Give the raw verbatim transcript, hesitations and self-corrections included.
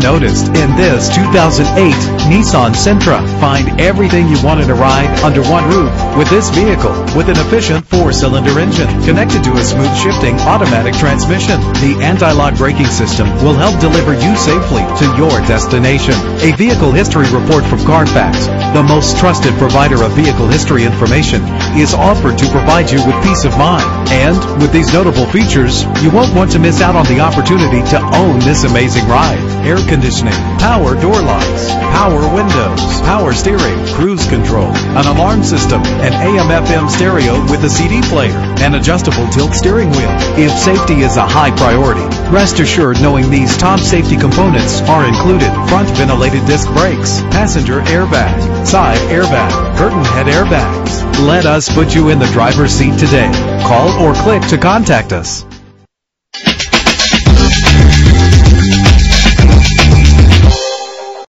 unnoticed in this two thousand eight Nissan Sentra. Find everything you want in a ride under one roof with this vehicle. With an efficient four-cylinder engine connected to a smooth shifting automatic transmission, the anti-lock braking system will help deliver you safely to your destination. A vehicle history report from Carfax, the most trusted provider of vehicle history information, is offered to provide you with peace of mind. And with these notable features, you won't want to miss out on the opportunity to own this amazing ride. Air conditioning, power door locks, power windows, power steering, cruise control, an alarm system, an A M F M stereo with a C D player, an adjustable tilt steering wheel. If safety is a high priority, rest assured knowing these top safety components are included: front ventilated disc brakes, passenger airbag, side airbag, curtain head airbags. Let us put you in the driver's seat today. Call or click to contact us.